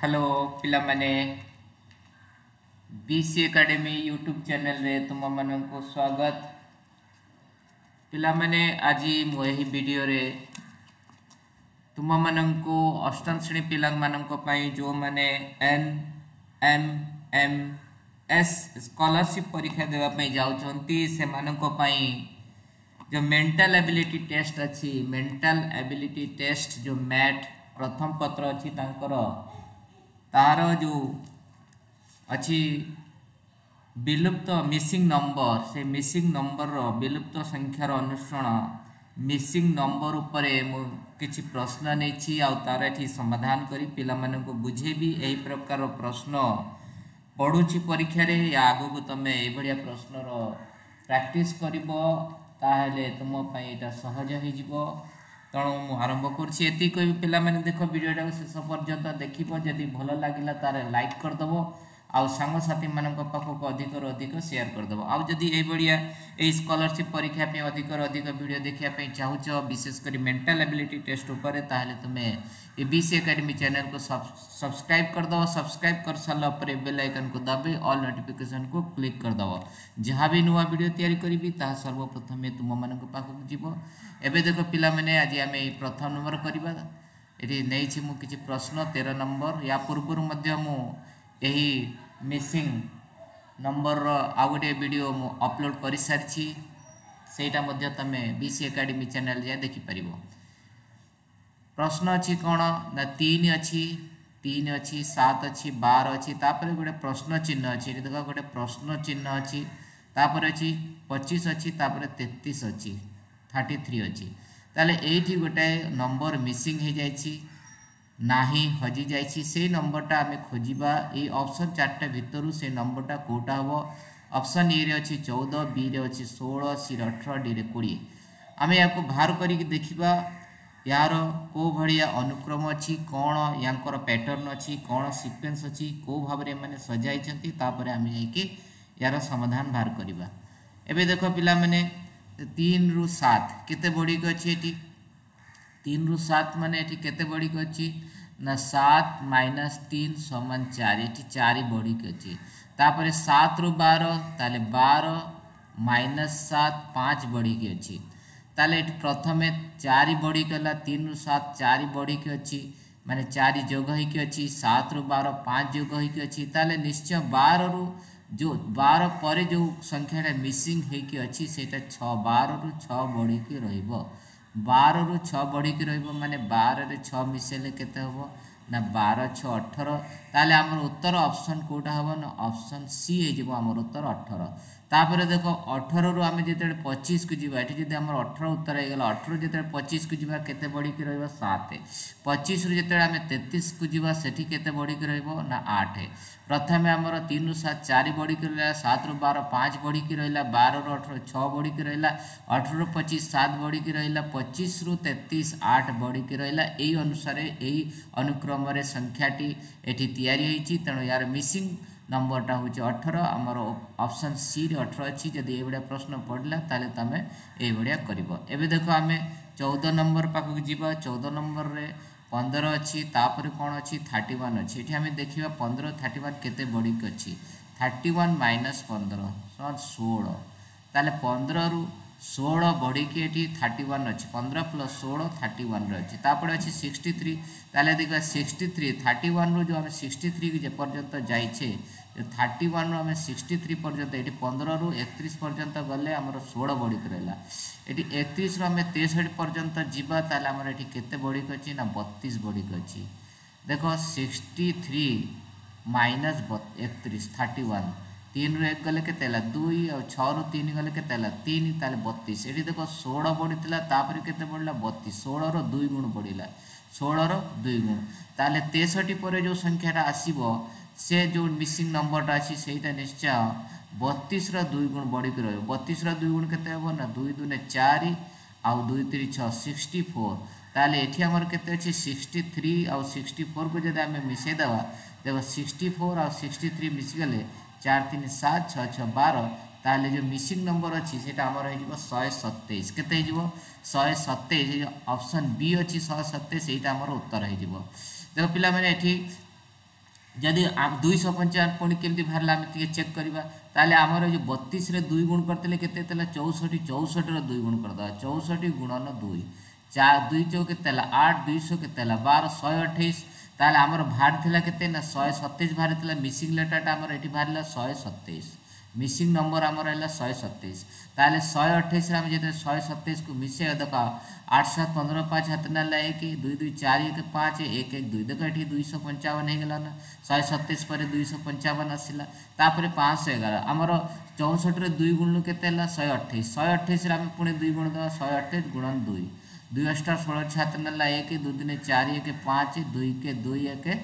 Hello पिला माने BC academy YouTube channel रे तुम मानन को स्वागत। पिला माने आज मो एही वीडियो रे तुम मानन को अष्टम श्रेणी पिला मानन को पाई जो माने NMMS स्कॉलरशिप परीक्षा देवा पई जाउचंती से मानन को पाई जो मेंटल एबिलिटी टेस्ट अछि। मेंटल एबिलिटी टेस्ट जो मैथ प्रथम पत्र अछि तांकर तार जो अच्छी विलुप्त मिसिंग नंबर से मिसिंग नंबर रो विलुप्त संख्यार अन्वेषण मिसिंग नंबर उपरे मु किछि प्रश्न नहीं तार एठी समाधान करी पिला माने को बुझेबी। यही प्रकार प्रश्न पढ़ुची परीक्षा रे या आगो को तमे ए बढ़िया प्रश्न रो प्रैक्टिस करिबो ताहेले तुम पई एटा सहज हो जिवो। तेणु मु आरंभ करती कह पिला माने देख वीडियो शेष पर्यंत देखिब जदि भल लगे तार लाइक करदेव आउ सांग साथी मान पाखक अधिक अधिक शेयर करदेव। आउ जदि यिया स्कॉलरशिप परीक्षा अधिक अधिक वीडियो देखापी चाहूँ विशेषकर मेंटल एबिलिटी टेस्ट उपर तुम्हें बीसी एकेडमी चैनल को सब्सक्राइब करदेव। सब्सक्राइब कर सारा बेल आइकन को दबाई ऑल नोटिफिकेशन को क्लिक करदेव जहाँ भी नुआ वीडियो तैयारी करी सर्वप्रथमें तुम मान पाखक जीव। एबे देख पिला माने आज आम प्रथम नंबर करवा ये नहीं मु किछि प्रश्न 13 नंबर या पूर्व मु यही मिसिंग नंबर आउ गोटे वीडियो मु अपलोड कर सारी सेटा तुम बीसी एकेडमी चैनल जाए देखिपर। प्रश्न अच्छी कौन ना तीन अच्छी 7 अच्छी 12 अच्छी गोटे प्रश्न चिन्ह अच्छी देख गोटे प्रश्न चिन्ह अच्छी तापर अच्छी 25 अच्छी 33 अच्छी 33 अच्छी ताले ये गोटे नंबर मिसिंग हो जाए नाही हजि जाइए से नंबरटा आम खोजा ये ऑप्शन चार्टा भितर से नंबरटा कौटा हे। ऑप्शन ए रे अच्छी 14 बी रे अच्छी 16 सी 18 डी रे 20 आम या बाहर करी देखा यार को भाया अनुक्रम अच्छी कौन या पैटर्न अच्छी कौन सिक्वेन्स अच्छी कौ भाव में सजाई तापर आम यार समाधान बाहर करवा। एबे देख पिला माने 3 रु 7 केते बड़ी को अच्छी ये 3 रु 7 माने ये केते बड़ी को अच्छी ना 7 - 3 = 4 ये 4 बड़ी को अच्छी तापर 7 रु 12 ताले 12 - 7 5 बड़ी के अच्छी ताले प्रथम 4 बड़ी गला 3 रु 7 4 बड़ी के अच्छी माने 4 जोग होके अच्छी 7 रु 12 5 जोग होके अच्छी ताले निश्चय 12 पर जो संख्या मिसिंग होके अच्छी से 12 रु 6 बढ़ी के रहिबो। 12 रु 6 बढ़ी के रहिबो माने 12 रे 6 मिसेले केते हो ना 12 × 6 = 18 ताले हमर उत्तर ऑप्शन कोटा हो ना ऑप्शन सी हे जेबो हमर उत्तर 18। तापर देखो 18 रु आमे जेते 25 को जीवा एठी जदि हमर 18 उत्तर हे गेला 18 जेते 25 को जीवा केते बढ़ी के रहिबो 7 है। 25 रु जेते आमे 33 को जीवा सेठी केते बढ़ी के रहिबो ना 8 है। प्रथमे हमर 3 रु 7 4 बढ़ी के रहला 7 रु 12 5 बढ़ी के रहला 12 रु 18 6 बढ़ी के रहला 18 रु 25 7 बढ़ी के रहला 25 रु 33 8 बढ़ी के रहला। एई अनुसार एई अनुक्रम रे संख्याटी एठी तयारी होईची। तेणु यार मिसिंग नंबरटा होची 18 आमर ऑप्शन सी रे 18 अच्छी। जदि ए बडिया प्रश्न पड़ला ताले तमे ए बडिया करिवो। एबे देखो आमे 14 नंबर पाखक जीवा। 14 नंबर रे 15 अच्छी तापर कोन अच्छी 31 अच्छी एठी आमे देखिबा 15 31 केते बडी के अच्छी 31 - 15 16 ताले 15 रु 16 बड़ी के एठी 31 अच्छी 15 + 16 31 रही तापर अच्छी 63 ताले देखा 63 31 रु जो हमें 63 जे पर्यंत जाइए 31 रु हमें 63 पर्यंत ये 15 रु 31 पर्यंत गले आमर 16 बड़ी रहा ये 31 रु हमें 63 पर्यंत जीवा ताले आमर ये केते बड़ी अच्छी ना 32 बड़ी अच्छी। देख 63 - 31 31 3 रु 1 गले के 2 और 6 रु 3 गले के 3 ताले 32 ये देख 16 बढ़ी तापर के बढ़ला 32 16 रो 2 गुण बढ़ला 16 रो 2 गुण ताले 63 पर जो संख्याटा आसो से जो मिसिंग नंबरटा अच्छी से निश्चय 32 रो 2 गुण बढ़ी रही 32 रो 2 गुण के ना 2 × 2 = 4 आउ 2 × 3 = 6 64 ताले ये आमर के 63 आउ 64 को जब आम मिसईदेवा देख 64 आउ 63 मिसगले 4 × 3 = 7 6 × 12 ताले जो मिसिंग नंबर अच्छी से आमर हो 127 केते 127 ऑप्शन बी अच्छी 127 ये आमर उत्तर हो। देखो पिला माने जदि 255 पुणी केमती बाहर आम टे चेक करवा ताले आमर जो 32 रे दुई गुण करते के 64 रे दुई गुण करदे 64 गुणन 2 4 2 चौ के 8 200 के 12 128 ताले आमर बाहर के 127 बाहर मिसिंग लेटरटा आमर एठी बाहर 127 मिसिंग नंबर आमर है 127 ताले 128 आम जो 127 को मिसे देख 8 7 15 5 हाथ ना एक 2 2 4 1 5 1 1 2 देख ये 255 होगा ना 127 पर 255 आसला तापर 511 आमर 64 रे दुई गुण के 128 आम पुणे दुई गुण दे 128 गुणन 2 2 अष्टा 16 छात्र नाला 1 2 दिन 4 1 5 2 1 2 1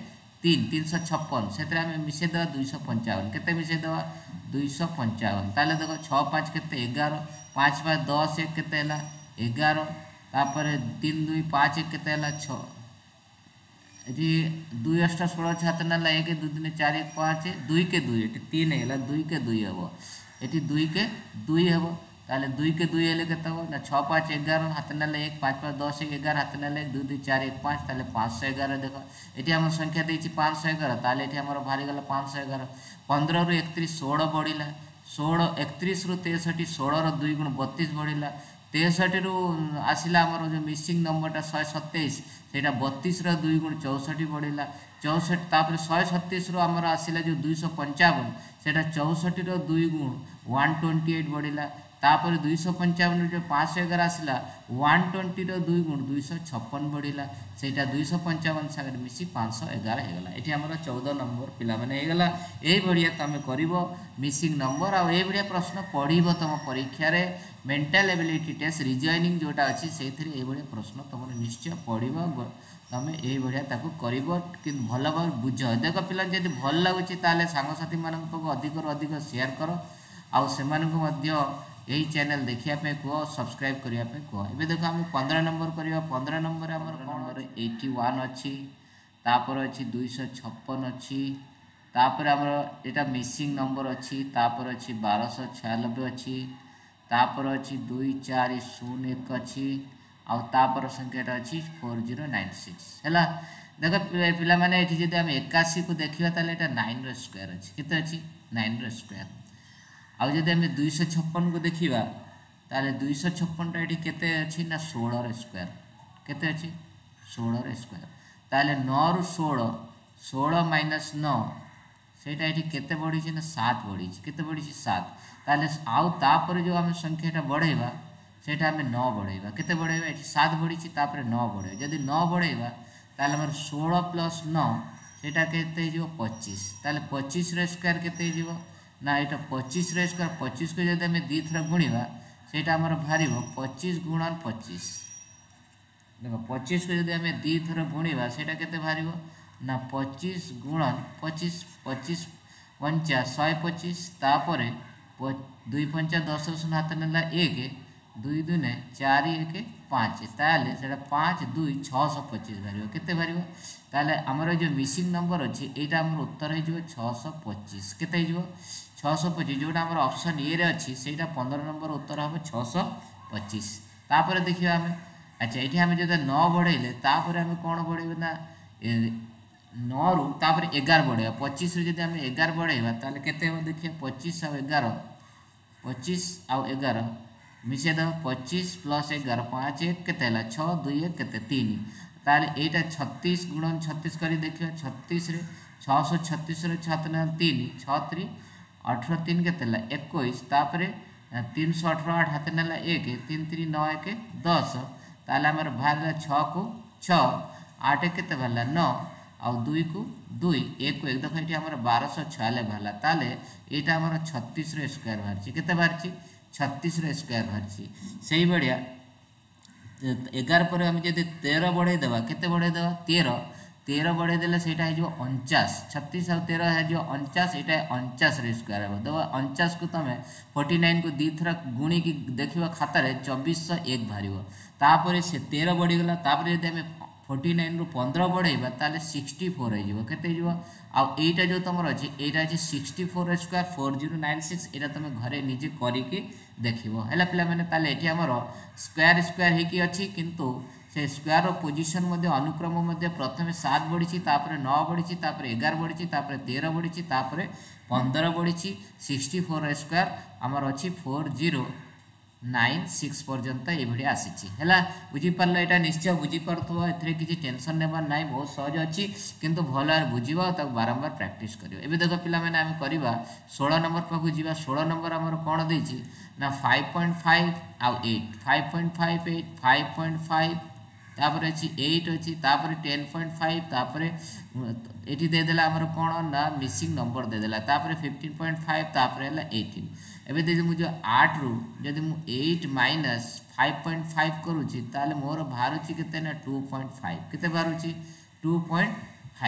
3 356 से मिसे देवा 255 के मिसे देवा 255 ताले देखो 6 5 के 11 5 5 10 1 के 11 3 2 5 1 के 6 2 8 16 छात्र नाला 1 2 दिन 4 1 5 2 के 2 3 है 2 के 2 हम ये 2 के 2 हम ताले 2 के 2 हेले के ना 6 5 11 हाथ नाले 1 5 5 10 1 11 हाथ नाले 1 2 2 4 1 5 ताले 511 देख ये आम संख्या देखिए 511 ताले ये आम बाहरी गला 511 15 रु 31 16 बढ़ला 16 31 रु 63 16 रु 2 गुण 32 बढ़ला 63 रु आसला आमर जो मिसिंग नंबरटा 127 से 32 रु 2 गुण 64 बढ़ला 64 तापर 136 रु आमर आसला जो 255 से 64 रु 2 गुण 128 बढ़ला तापर 255 जो 511 आसला 120 रु 2 गुण 256 बढ़ला से 255 सागर मिसी 511 होगा ये आम 14 नंबर पिला माने होगा यही तुम कर मिसिंग नंबर आइया प्रश्न पढ़व तुम परीक्षार मेंटल एबिलिटी टेस्ट रिजनिंग जोटा अच्छी से प्रश्न तुम निश्चय पढ़व तुम यही कर भल भाव बुझ देख पिला जब भल लगुच सांगसाथी मान अधिक अधिक शेयर कर आउ से यही चैनल देखिया पे कहो सब्सक्राइब करिया पे कहो एबे देखो हम 15 नंबर करिया 15 नंबर हमर नंबर 81 अछि तापर अछि 256 अछि तापर हमर एटा मिसिंग नंबर अछि तापर अछि 1296 अछि तापर अछि 2401 अछि आ तापर संख्याटा अछि 4096 हैला देखो पिला माने एठी जदि हम 81 को देखिया ताले एटा 9 रे स्क्वायर अछि केते अछि 9 रे स्क्वायर आ जब आम 256 को देखा ताले 256 ये केते अच्छी ना 16 रे स्क्वायर केते अच्छी 16 रे स्क्वायर ताले 9 रु 16 16 -9 सेटा ये केते बढ़ी ना 7 बढ़ी केते बढ़ी 7 ताले आउ तापर जो आम संख्याटा बढ़ेवा सेटा आम 9 बढ़ेवा केते बढ़ेवा ये 7 बढ़ी तापर 9 बढ़े जदि 9 बढ़ेवा ताले हमर 16 + 9 सेटा केते 25 ताले 25 रे स्क्वायर केते ना ये 25 रे स्क्वायर 25 को जब आम दी थर गुणवा से बाहर 25 गुणन 25 देख 25 को जब आम दी थर गुणवा से बाहर ना 25 गुणन 25 25 पंचा 125 तापर 2 पंचा 10 शून्य हाथ नाला 1 2 दुने 4 1 5 ताले से 5 2 625 बाहर केते बाहर ताले आमर जो मिसिंग नंबर अच्छे यहाँ आम उत्तर हो 625 केते 625 जोटा आम ऑप्शन ए रे अच्छी से 15 नंबर उत्तर हम 625 तापर देखिए आम अच्छा ये आम जो 9 बढ़े तापर आम कौन बढ़े ना 9 रु तापर 11 बढ़े 25 रु जब आम 11 बढ़ेवा ताले केते हम देखिए 25 आ 11 25 आ 11 मिसे दे 25 + 11 5 1 केते 6 2 1 केते 3 ताले एटा 36 गुणन 36 कर देखिए 36 रे 636 छातना 3 6 3 18 3 के 21 तापर 318 हाथ नाला 1 3 3 9 1 10 ताले आमर बाहर 6 को 6 8 केते भरला 9 आ 2 को 2 1 को 1 देख ये आमर 1296 भरला ताले एटा आमर 36 रे स्क्वायर भरछि केते भरछि 36 रे स्क्वायर भरछि सही बढ़िया 11 पर हम जब 13 बढ़े देवा केते बढ़े देवा 13 बढ़े देले सेटा हो 49 36 और 13 है 49 एटा 49 रे स्क्वायर हो देवा 49 को तमे 49 को दी थरा गुणी की देखिवा खातर 2401 भरियो तापर से 13 बढ़ी गला तापर यदि हम 49 रु 15 बढ़ेबा ताले 64 हो जिवो केते जिवो आ एटा जो तमर अछि एटा अछि 64 रे स्क्वायर 4096 एटा तमे घरे निजे करी के देखिवो हला पिला माने ताले एठी हमरो स्क्वायर स्क्वायर हे कि अछि किंतु से स्क्वायर पोजिशन अनुक्रम प्रथम 7 बढ़ी 9 बढ़ी 11 बढ़ी 13 बढ़ी 15 बढ़ी 64 स्क्वायर आमर अच्छी 4096 पर्यंत ये आसी बुझीपार यहाँ निश्चय बुझीपुर ए किसी टेनसन नेबार ना बहुत सहज अच्छी किंतु भल बुझा बारंबार प्रैक्टिस कर देख पाने आम करवा 16 नंबर पाक जावा 16 नंबर आमर कौन देती ना 5.5 आउ 8 5.58 5.5 तापर अच्छी 8 अच्छी 10.5 तापर ये देदेला आमर कौन ना मिसिंग नंबर देदेला तापर 15.5 तापर है 18 एवं देखिए मुझे 8 रु जब मुझे 8 माइनस 5.5 करुँची मोर बाहर के ना 2.5 के बाहर 2.5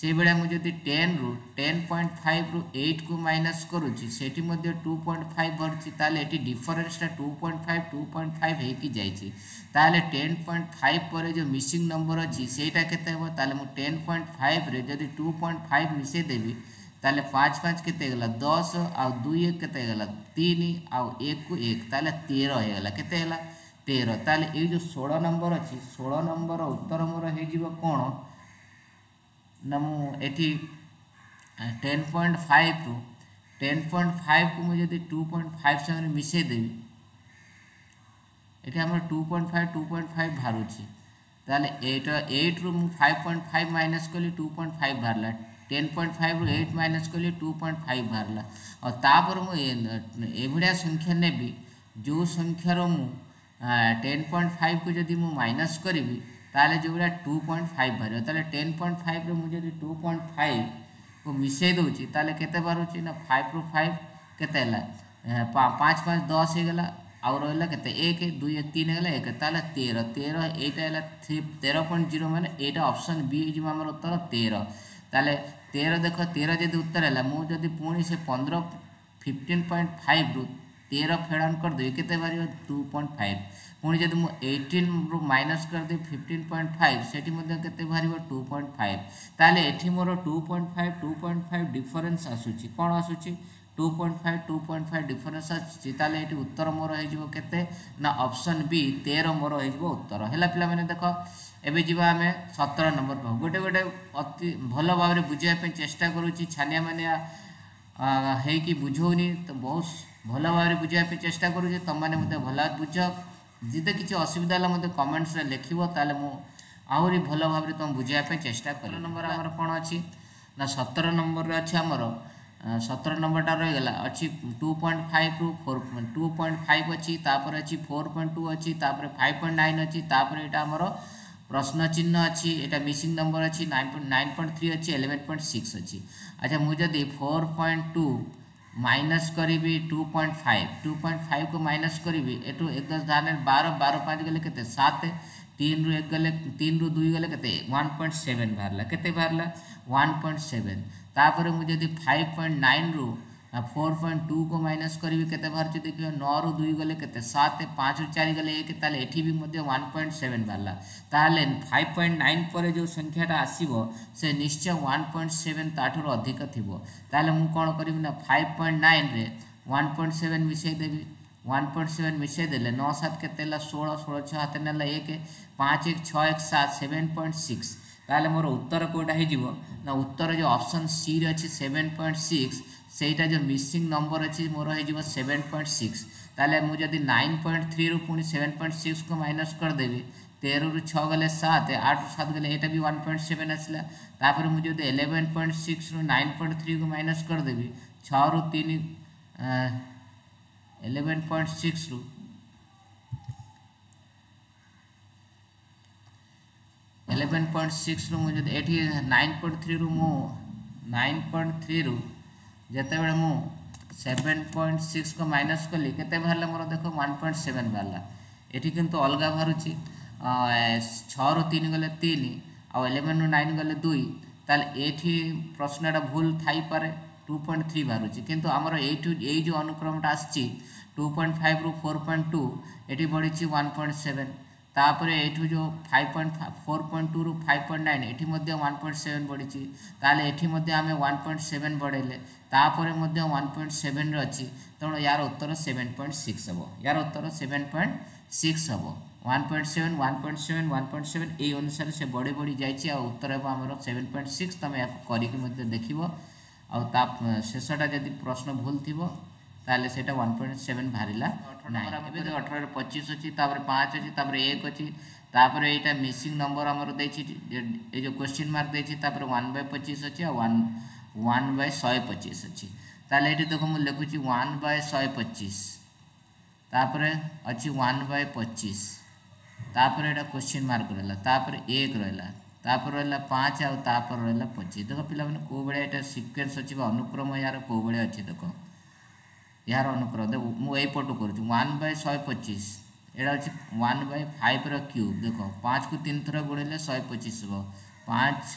से भाया मुझे 10 रु 10.5 रु 8 को माइनस करुँची से 2.5 बढ़ुची ताले ये डिफरेन्सटा 2.5 होगी जाइए ताले 10.5 पर जो मिसिंग नंबर अच्छी सेटा केते हो ताले मु 10.5 रे जदि 2.5 मिसे देबी ताले 5 केते गला 10 आ 2 1 केते गला 3 आ 1 को 1 ताले 13 हो गला केते गला 13 ताले ए जो 16 नंबर अछि 16 नंबर उत्तर मोर हे जीव कोन नमु एठी 10.5 रु 10.5 को मुझे 2.5 संगे मिसे देबी एठी हमर 2.5 भारुची ताले 8 रु 5.5 माइनस कली 2.5 भारला 10.5 रु 8 माइनस कली 2.5 भारला और तापर मु एभडिया संख्या नेबी जो संख्या रो मु 10.5 को जदी मु माइनस करबी ताले जोड़ा 2.5 भार ताले 10.5 रो मुझे 2.5 को मिसे दोची ताले केते बारुची ना 5 रु 5 केते ला 5 10 हे गला आउ रहा के 1 2 1 3 है 1 ताला 13 यहाँ 13.0 मैंने यहाँ ऑप्शन बी हो आम उत्तर 13 देख 13 जब उत्तर है मुझे पुणी से 15 15.5 रु 13 फेडाउन करदेवी केते बार 2.5 पुणी जब मुझे 18 रु माइनस करदे 15.5 से बाहर 2.5 ताले एठी मोर 2.5 डिफरेन्स आसूची कौन आसूची 2.5 डिफरेन्स अच्छी ये उत्तर मोर हो ना ऑप्शन बी 13 मोर हो उत्तर है पाने देख एवं जीवा आम 17 नंबर पाक गोटे गोटे अति भल भाव बुझापी चेष्टा करुच्ची छानिया मानिया होकि बुझौनी तो बहुत भल भाव बुझापी चेष्टा करुँचे तुम मैंने भल बुझ जिते किसी असुविधा है मतलब कमेंट्स लिख मु आहरी भल भाव तुम बुझापी चेष्टा कर नंबर आमर कौन अच्छी ना 17 नंबर अच्छे आमर 17 नंबरटा रही गला अच्छी 2.5 रु 2.5 अच्छी तापर अच्छी 4.2 अच्छी तापर 5.9 अच्छी तापर एटा हमरो प्रश्न चिन्ह अच्छी एटा मिसिंग नंबर अच्छी 9.3 अच्छी 11.6 अच्छी। अच्छा मुझे 4.2 माइनस करी 2.5 को माइनस करी एटू 1 10 12 12 5 गले के 7 3 रु 1 गले 3 रु 2 गले के 1.7 बाहरला केते बाहरला 1.7 तापर मुझे 5.9 रु 4.2 को माइनस करी के बाहर देखिए 9 रु 2 गले के 7 5 रु 4 गले 1 ताले एठी भी मुझे 1.7 बाहरला ताले 5.9 पर जो संख्याटा आसीबो से निश्चय 1.7 ताठर अधिक थिबो ताले मु कोन करिम ना 5.9 रे 1.7 मिसै देबी 1.7 मिसै देले 9 7 के 16 16 6 हाथ नेला 1 5 1 6 1 7 7.6 ताले मोर उत्तर कोटा हो ना उत्तर जो ऑप्शन सी रे अच्छी 7.6 सेटा जो मिसिंग नंबर अच्छी मोर हो 7.6 ताले मुझे 9.3 रु पुणी 7.6 को माइनस करदेवी 13 रु 6 गले 7 8 रु 7 गले यहाँ भी 1.7 आसला तापर मुझे 11.6 रु 9.3 को माइनस करदेवी 6 रु 3 11.6 रु 11.6 रु मुझे एटी 9.3 रु मु 9.3 रु जिते बड़े मु 7.6 को माइनस कली केते बाहर मोर देख 1.7 बाहर ये कितु अलग बाहूँ 6 रु 3 गले 3 आउ 11 रु 9 गले 2 ताल ये प्रश्नटा भूल थाईपे 2.3 बाहूँ किंतु आमर ये जो अनुक्रमटा आसी 2.5 रु 4.2 ये बढ़ी 1.7 तापरे एठू जो 4.2 रु 5.9 एठी 1.7 बढ़ी ताले एठी आम 1.7 बढ़ेले तापर 1.7 अच्छी तेणु यार उत्तर 7.6 हम यार उत्तर 7.6 हम 1.7 1.7 1.7 ए अनुसार से बड़ी बड़ी जाइए आ उत्तर है आमर 7.6 तुम या करके देख शेषटा जब प्रश्न भूल थी ताले से 1.7 बाहर 18 25 अच्छी 5 अच्छी 1 अच्छी यहाँ मिसिंग नंबर आमर दे जो क्वेश्चन मार्क देपर 1/25 अच्छी 1/125 अच्छी ताले ये देख मुझे लिखुची 1/125 तापर अच्छी 1/25 तापर ये क्वेश्चन मार्क रहा तापर 1 रहा तापर रहा 5 आपर रहा 25 देख पे कौ भाई ये सिक्वेन्स अच्छी अनुक्रम यार कौ भाई अच्छी देख यार अनुक्रम देख मुझपटू कर 1/125 यहाँ अच्छे 1/5 क्यूब देख 5 को 3 थर गुणिले 125 हे 5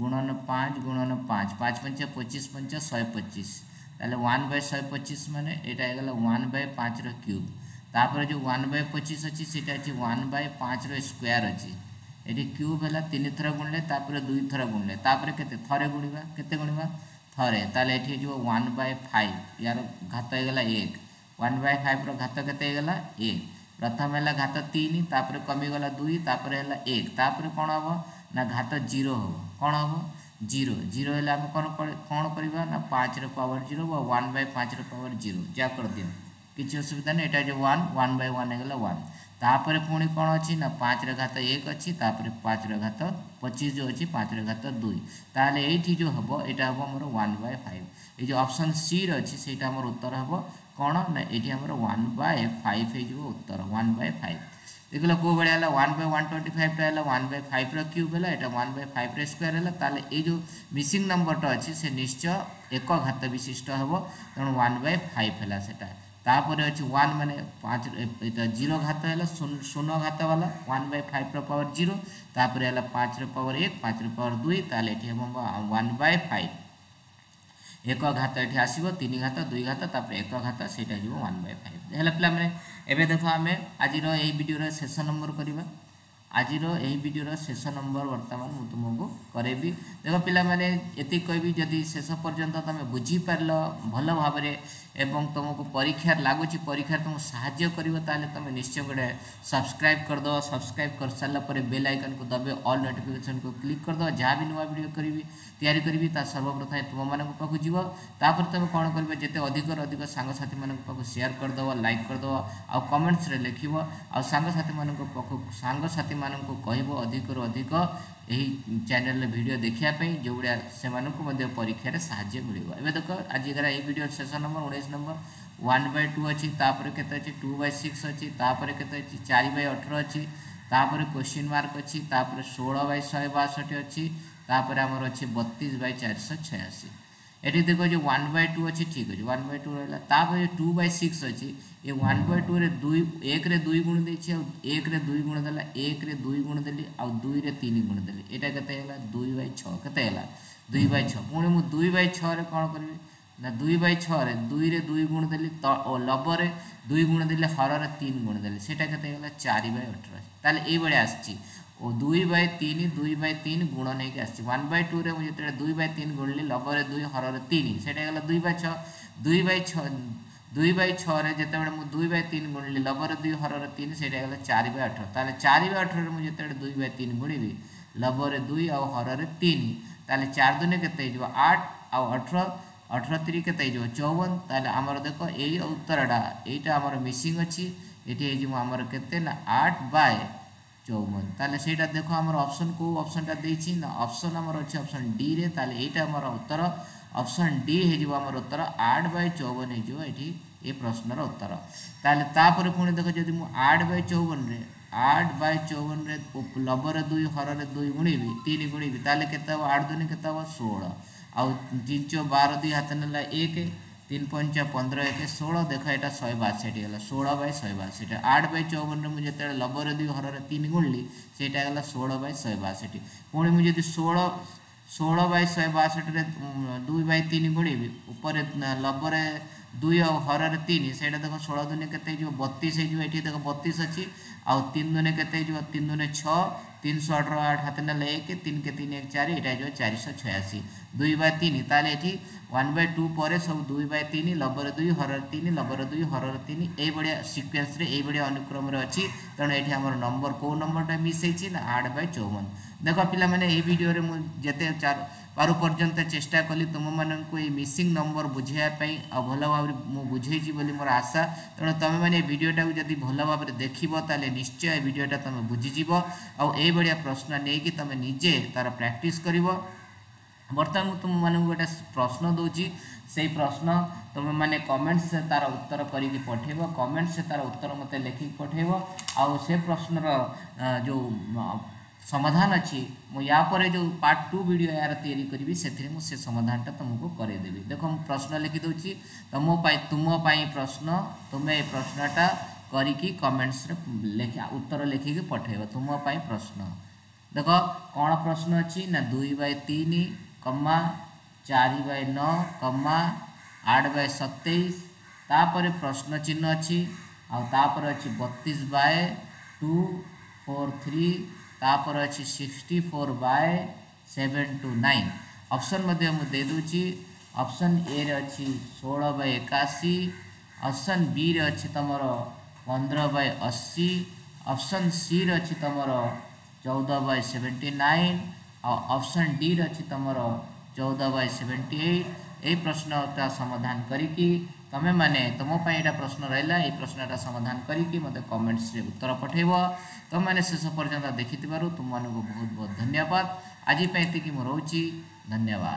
गुणन 5 गुणन 5 5 पंचा 25 पंचा 125 ताले 1/125 माने एटा हो गला 1/5 रो क्यूब तापर जो 1/25 अछि सेटा अछि 1/5 रो स्क्वायर अछि एटी क्यूब होला 3 थर गुणले तापर 2 थर गुणले तापर केते थरे गुणिबा केते गुणिबा थरे ताले एठी जो 1/5 यार घात हो गला 1 1/5 रो घात केते हो गला 1 प्रथम है घात 3 तापर कमीगला 2 तापर है 1 तापर कौन हम ना घात 0 हम कौन हम 0 है आम कौन कौन करवा ना 5 रो पावर 0 1/5 रो पावर 0 जा कर दियो किसी असुविधा नहीं एटा जो 1 1/1 है गला 1 तापर पुणी कौन अच्छी ना 5 रो घात 1 अच्छी तापर 5 रो घात 25 जो अच्छी 5 रो घात 2 ताले एठी जो हम यहाँ हम आमर 1/5 ये ऑप्शन सी रही से उत्तर हम कौन ना ये आम 1/5 हो उत्तर 1/5 देख लो कौ भाई है 1/125 है 1/5 क्यूब है यहाँ 1/5 स्क्वायर है ताले ये जो मिसिंग नंबर टा अच्छे से निश्चय एक घात विशिष्ट हे तेणु 1/5 है सेटा तापर अच्छे 1 माने 5 जीरो घात है शून्य घात वाला 1/5 रो पावर 0 तापर है 5 रो पावर 1 5 रो पावर 2 ताले ये हम 1/5 एक घात ये आसो 3 घात 2 घात तापर 1 घात से 1/5 है पे एवं देख आम आज यही भिडियो शेष नंबर करवा आज यही भिडियो शेष नंबर वर्तमान मुझे तुमको करेबी देख पे ये कहबी जदि शेष पर्यंत तुम बुझीपार भल भाव एवं तुमको परीक्षार लगुच परीक्षार तुमको साहाय्य करिवो ताले तुम निश्चय गोटे सब्सक्राइब करदो सब्सक्राइब कर सारापर बेल आइकन को दबे ऑल नोटिफिकेशन को क्लिक करदो जहाँ भी नुआ वीडियो करी तैयारी करी सर्वप्रथम तुम मान पाक जीव तापर तुम कौन कर जिते अधिक सांगसाथी मान पाक शेयर करदेव लाइक करदेव आ कमेंट्स रे लिख सांगसाथी मान सांगसाथी मान कह अधिक अधिक यही चैनल वीडियो देखापी जो गुड़ा से परीक्षार साहाय्य मिल ए देख आज यही वीडियो शेष नंबर 19 नंबर 1/2 अच्छी तापर के 2/6 अच्छी तापर के 4/18 अच्छी तापर क्वेश्चन मार्क अच्छी तापर 16/162 अच्छी तापर आमर अच्छे 32/486 ये देख जो 1/2 अच्छी ठीक अच्छे 1/2 रहा तापर 2/6 अच्छी ये 1/2 रे 1 रे 2 गुण दे 1 रे 2 गुण देला 1 रे 2 गुण देली आ 2 रे 3 गुण देली एटा केते होला 2/6 केते होला 2/6 पुणी मु 2/6 रे कोन करबी ना 2/6 रे 2 रे 2 गुण देली लब रे 2 गुण देली हर रे 3 गुण देली सेटा केते होला 4/18 ताले ए बड़े आछि और 2/3 गुणन होकर आस 1/2 में जो 2/3 गुणली लव रे 2 हर रे 3 से 2/6 रे जो मुझे 2/3 गुणली लव रे 2 हर रे 3 से 4/18 ताले 4/18 में जो 2/3 गुणीबी लव रे 2 आ हर रे 3 ताले 4 दूने के 8 आ 18 3 के 54 ताले आमर देख यही उत्तरटा यहीटा आमर मिसिंग अच्छी ये आमर के 8/54 ताले सेटा देखो आमर ऑप्शन को ऑप्शन टा देछि ना ऑप्शन आमर अछि ऑप्शन डी रे ताले एटा आमर उत्तर ऑप्शन डी हे जेबो आमर उत्तर 8/54 हे जो एठी ए प्रश्न रो उत्तर ताले तापर पुणी देखो जदि मु 8/54 रे 8/54 रे लव रे 2 हर रे 2 गुणीबी 3 गुणीबी ताले केता 8 दूनी केता 16 आ 3 4 12 2 हाथ नला 1 3 5 15 1 16 देख यहाँ 162 है 16/162 8/54 में मुझे लव रे 2 हर रे 3 गुणली से 16/162 पुणी मुझे 16/162 2/3 गुणीबी उपर लव रे 2 आ हर रे 3 से देख 16 दूने के 32 देख 32 अच्छी आ 3 दूने के 3 दूने 6 378 ने लगे कि 3 के 3 = 4 एट चार सौ छयासी 2/3 ताली 1/2 पर सब 2/3 लबर 2 हरर 3 लबर 2 हरर 3 ये सिक्वेन्स ये अनुक्रम अच्छी तेणु ये आम नंबर कौ नंबरटा मिस ना 8/54। देख पे भिडियो जिते पारु पर्यंत चेष्टा कली तुम मानू मिसिंग नंबर बुझाईपाई आ भल भाव बुझे मोर आशा तेणु तुम मैंने भिडियोटा जब भल भाव देख निश्चय भिडियोटा तुम बुझीज आइया प्रश्न नहीं तुम निजे तार प्रैक्टिस कर। बर्तमान तुम मानू गोटे प्रश्न दूची से प्रश्न तुम मैंने कमेंट्स तार उत्तर करके पठेब कमेंट्स तार उत्तर मत लिखिक पठेब आउ से प्रश्नर जो समाधान अच्छी मुझे जो पार्ट 2 वीडियो यार तैयारी करी से समाधानटा तुमको करदेवी। देख मु प्रश्न लिखिदी तुम प्रश्न तुम्हें प्रश्नटा करी कमेंट्स उत्तर लिखिक पठेब तुम प्रश्न। देख कौन प्रश्न अच्छी ना 2/3 कमा 4/9 कमा 8/27 तापर प्रश्न चिन्ह अच्छी आपर अच्छी 32/243 तापर अच्छी 64/729 ऑप्शन मध्य दे दूची। ऑप्शन ए रे अच्छी 16/81 ऑप्शन बी रे अच्छी तुम 15/80 ऑप्शन सी रे अच्छी तुम 14/79 और ऑप्शन डी रे अच्छी तुम 14/78 ये प्रश्नटा समाधान करी तमें माने तुम यहाँ प्रश्न रहा ये प्रश्नटा समाधान करी मत कमेंट्स रे उत्तर पठेब। तुम मैंने शेष पर्यंत देखि तुम मानक बहुत बहुत धन्यवाद। आज पे ये मु रोची धन्यवाद।